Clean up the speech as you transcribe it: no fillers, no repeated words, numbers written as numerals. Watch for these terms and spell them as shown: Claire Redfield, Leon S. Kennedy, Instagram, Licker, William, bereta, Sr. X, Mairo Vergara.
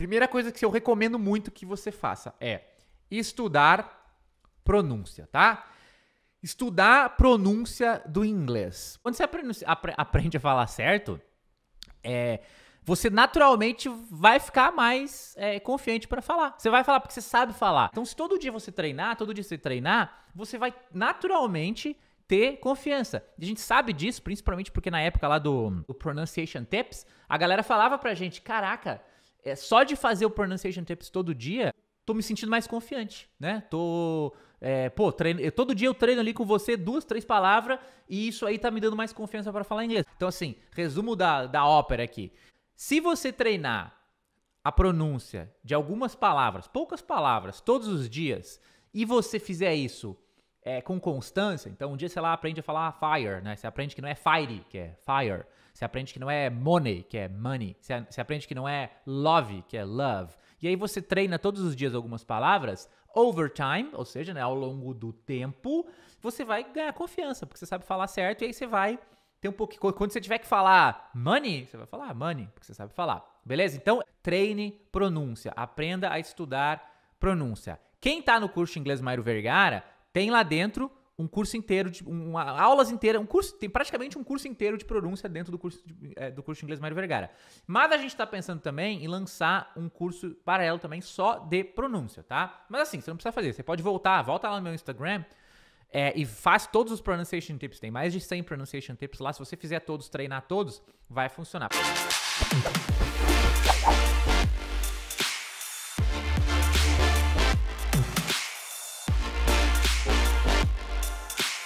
Primeira coisa que eu recomendo muito que você faça é estudar pronúncia, tá? Estudar a pronúncia do inglês. Quando você aprende a falar certo, você naturalmente vai ficar mais confiante para falar. Você vai falar porque você sabe falar. Então, se todo dia você treinar, você vai naturalmente ter confiança. E a gente sabe disso, principalmente porque na época lá do Pronunciation Tips, a galera falava pra gente, caraca, só de fazer o Pronunciation Tips todo dia, tô me sentindo mais confiante, né? Todo dia eu treino ali com você 2, 3 palavras e isso aí tá me dando mais confiança para falar inglês. Então, assim, resumo da ópera aqui. Se você treinar a pronúncia de algumas palavras, poucas palavras, todos os dias, e você fizer isso com constância, então um dia, sei lá, aprende a falar fire, né? Você aprende que não é fire, que é fire. Você aprende que não é money, que é money. Você aprende que não é love, que é love. E aí você treina todos os dias algumas palavras, over time, ou seja, né, ao longo do tempo, você vai ganhar confiança, porque você sabe falar certo, e aí você vai ter um pouco... Quando você tiver que falar money, você vai falar money, porque você sabe falar. Beleza? Então, treine pronúncia. Aprenda a estudar pronúncia. Quem tá no curso de inglês Mairo Vergara, tem lá dentro um curso inteiro, aulas inteiras, tem praticamente um curso inteiro de pronúncia dentro do curso de inglês Mairo Vergara. Mas a gente está pensando também em lançar um curso paralelo também só de pronúncia, tá? Mas assim, você não precisa fazer, você pode volta lá no meu Instagram e faz todos os pronunciation tips. Tem mais de 100 pronunciation tips lá, se você fizer todos, treinar todos, vai funcionar.